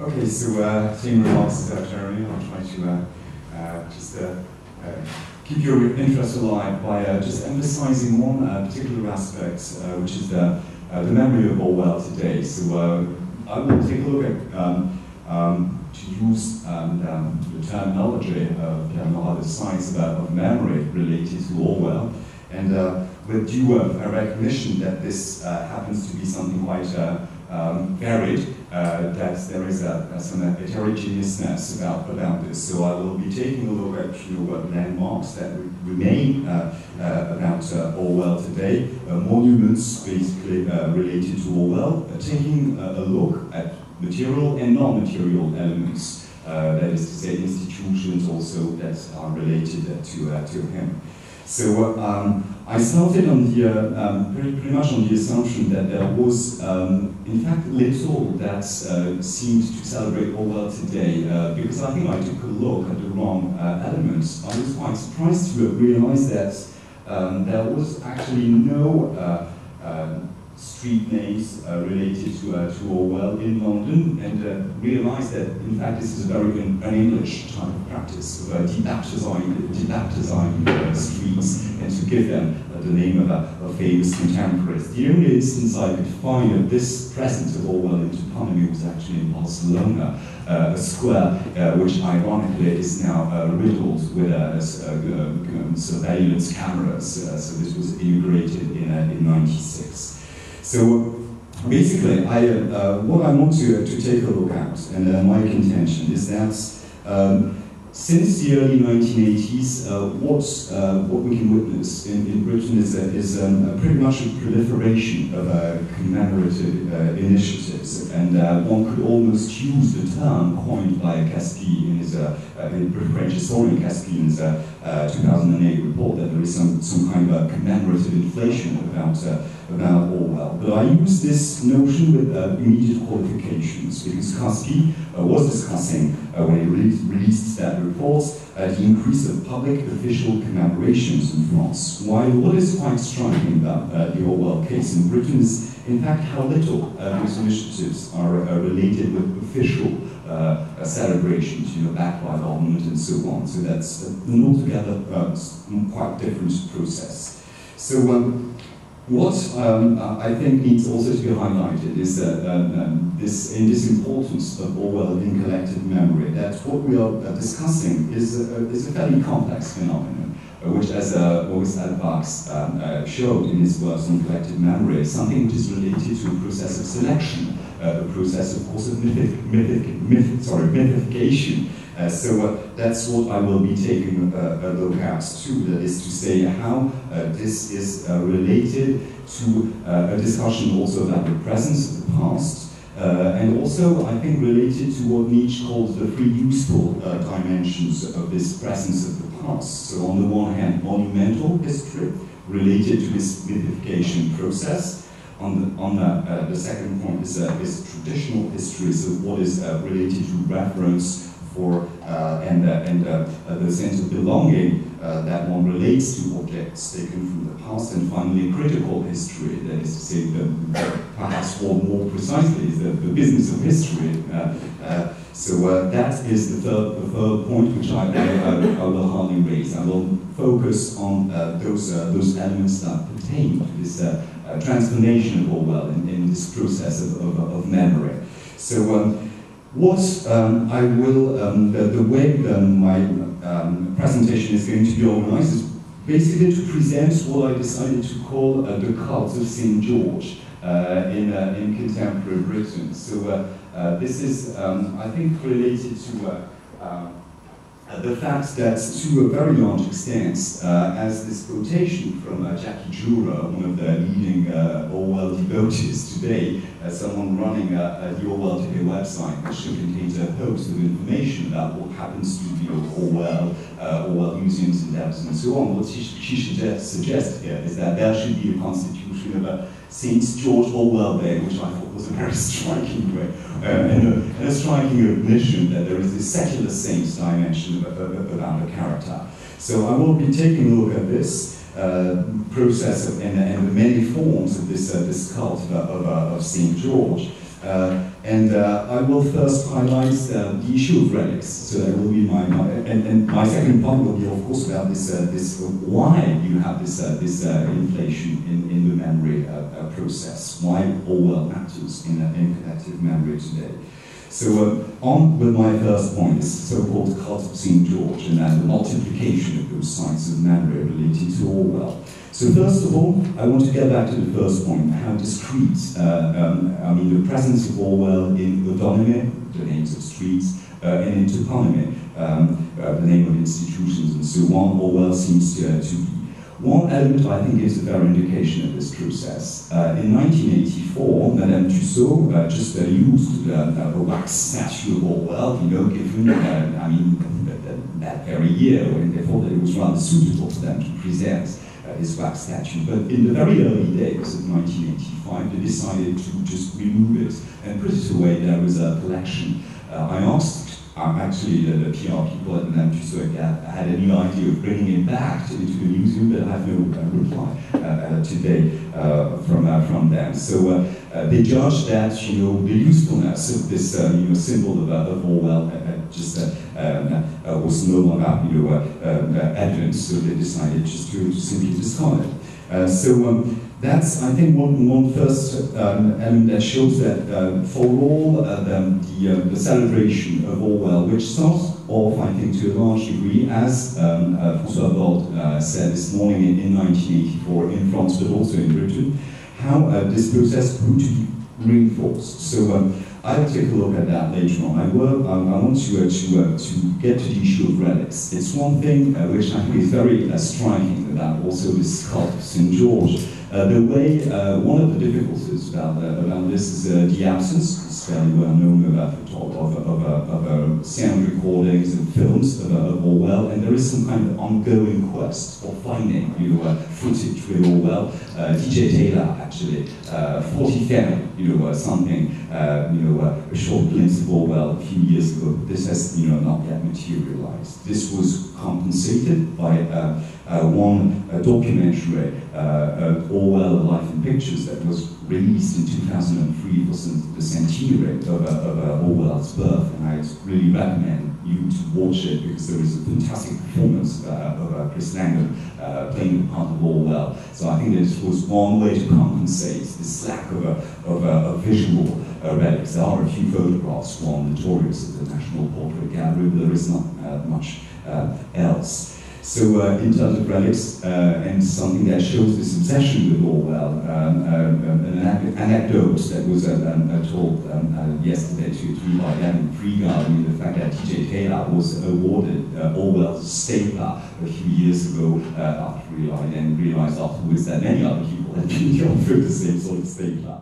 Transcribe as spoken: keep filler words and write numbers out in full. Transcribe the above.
Okay, so uh, same remarks, uh, Jeremy. I'll try to uh, uh, just uh, uh, keep your interest alive by uh, just emphasizing one uh, particular aspect, uh, which is the, uh, the memory of Orwell today. So uh, I will take a look at, um, um, to use um, um, the terminology of you know, other science about, of memory related to Orwell, and uh, with due uh, recognition that this uh, happens to be something quite uh, um, varied, Uh, that there is a, a, some heterogeneousness about, about this. So I will be taking a look at you know, landmarks that remain uh, uh, about uh, Orwell today, uh, monuments basically uh, related to Orwell, uh, taking uh, a look at material and non-material elements, uh, that is to say institutions also that are related uh, to, uh, to him. So um, I started on the, uh, um, pretty, pretty much on the assumption that there was, um, in fact, little that uh, seemed to celebrate Orwell today, uh, because I think I took a look at the wrong uh, elements. I was quite surprised to realize that um, there was actually no uh, uh, street names uh, related to, uh, to Orwell in London, and uh, realized that, in fact, this is a very un-English type of practice of uh, de-baptizing, de-baptizing uh, streets and to give them uh, the name of a, a famous contemporary. The only instance I could find of this presence of Orwell in toponymy was actually in Barcelona, uh, a square uh, which ironically is now uh, riddled with uh, uh, um, surveillance cameras, uh, so this was inaugurated in, uh, in ninety-six. So basically, I, uh, what I want to, uh, to take a look at, and uh, my contention, is that um, since the early nineteen eighties, uh, what, uh, what we can witness in, in Britain is, a, is um, a pretty much a proliferation of uh, commemorative uh, initiatives, and uh, one could almost use the term coined by Caskey in his uh, uh, French historian Caskey in his uh, uh, two thousand eight report that there is some, some kind of uh, commemorative inflation about uh, about Orwell. But I use this notion with uh, immediate qualifications, because Caskey uh, was discussing, uh, when he released, released that report, uh, the increase of public official commemorations in France. While what is quite striking about uh, the Orwell case in Britain is, in fact, how little uh, these initiatives are uh, related with official uh, celebrations, you know, backed by government and so on. So that's an altogether uh, quite different process. So, um, What um, I think needs also to be highlighted is that uh, um, this, in this importance of Orwell in collective memory, that what we are uh, discussing is a, is a fairly complex phenomenon, uh, which, as uh, Boris Altbach um, uh, showed in his works on collective memory, is something which is related to a process of selection, uh, a process, of course, of mythic, mythic, myth, sorry, mythification. Uh, so uh, that's what I will be taking uh, a look at too, that is to say how uh, this is uh, related to uh, a discussion also about the present, the past, uh, and also I think related to what Nietzsche calls the three useful uh, dimensions of this presence of the past. So on the one hand, monumental history related to this mythification process. On the, on the, uh, the second point is, uh, is traditional history, so what is uh, related to reference for uh, and, uh, and uh, uh, the sense of belonging uh, that one relates to objects taken from the past, and finally critical history, that is to say, the, the, perhaps or more precisely, the, the business of history. Uh, uh, so uh, that is the third, the third point which I, I, I will hardly raise. I will focus on uh, those, uh, those elements that pertain to this uh, uh, transformation of Orwell in, in this process of, of, of memory. So. Um, What um, I will, um, the, the way um, my um, presentation is going to be organized is basically to present what I decided to call uh, the cult of Saint George uh, in, uh, in contemporary Britain. So uh, uh, this is, um, I think, related to uh, uh, the fact that to a very large extent, uh, as this quotation from uh, Jackie Jura, one of the leading uh, Orwell devotees today, as someone running uh, the Orwell Today website, which contains a host of information about what happens to the Orwell, uh, Orwell museums and labs and so on. What she, she suggests, suggests here is that there should be a constitution of a Saint George Orwell Day, which I thought was a very striking way, uh, and, a, and a striking admission that there is this secular saint dimension about the character. So I will be taking a look at this. Uh, process of, and, and the many forms of this, uh, this cult of, of, of Saint George. Uh, and uh, I will first highlight uh, the issue of relics. So that will be my, my and, and my second part will be, of course, about this uh, this why you have this uh, this uh, inflation in, in the memory uh, uh, process. Why Orwell matters in uh, in collective memory today. So uh, on with my first point, this so-called cult of Saint George and uh, the multiplication of those sites of memory related to Orwell. So first of all, I want to get back to the first point, how discrete, uh, um, I mean, the presence of Orwell in autonomy, the names of streets, uh, and in toponymy, um, uh, the name of institutions and so on, Orwell seems to, uh, to be. One element I think is a fair indication of this process. Uh, in nineteen eighty-four, Madame Tussaud uh, just uh, used the uh, wax statue of Orwell, you know, given, uh, I mean, that very year when they thought that it was rather suitable for them to present his wax statue, but in the very early days of nineteen eighty-five, they decided to just remove it and put it away. There was a collection. Uh, I asked, um, actually, the, the P R people at Madame Tussaud had any idea of bringing it back to, to the museum, but I have no uh, reply uh, uh, today uh, from uh, from them. So uh, uh, they judged that, you know, the usefulness of this uh, you know, symbol of, uh, of Orwell uh, just uh, um, uh, was no longer, you know, uh, uh, evident, so they decided just to simply discard it. Uh, so um, that's, I think, one, one first um, element that shows that uh, for all uh, the, the, uh, the celebration of Orwell, which starts off, I think, to a large degree, as um, uh, François Woldt uh, said this morning in, in nineteen eighty-four in France, but also in Britain, how uh, this process grew to be reinforced. So. Um, I'll take a look at that later on. I, will, um, I want to, uh, to, uh, to get to the issue of relics. It's one thing uh, which I think is very uh, striking about also this cult of Saint George. Uh, the way, uh, one of the difficulties about, uh, about this is uh, the absence, it's fairly well known about the top of, of, of, of uh, sound recordings and films of, of Orwell, and there is some kind of ongoing quest for finding you know, uh, footage with Orwell. Uh, D J Taylor, actually, uh, forty-seven, you know, uh, something, uh, you know, Uh, a short glimpse of Orwell a few years ago. This has, you know, not yet materialized. This was compensated by uh, uh, one uh, documentary, uh, uh, Orwell: A Life in Pictures, that was released in two thousand three for the centenary of, uh, of uh, Orwell's birth, and I really recommend you to watch it because there is a fantastic performance uh, of uh, Chris Langdon uh, playing the part of Orwell. So I think this was one way to compensate this lack of a, of a, a visual uh, relics. There are a few photographs, one notorious at the National Portrait Gallery, but there is not uh, much uh, else. So uh, in terms of relics, uh, and something that shows this obsession with Orwell, um, um, an anecdote that was uh, um, uh, told um, uh, yesterday to me by Dan Preegard, I mean, the fact that T J Taylor was awarded uh, Orwell's stapler a few years ago, uh, after realized, and realized afterwards that many other people had been offered the same sort of stapler.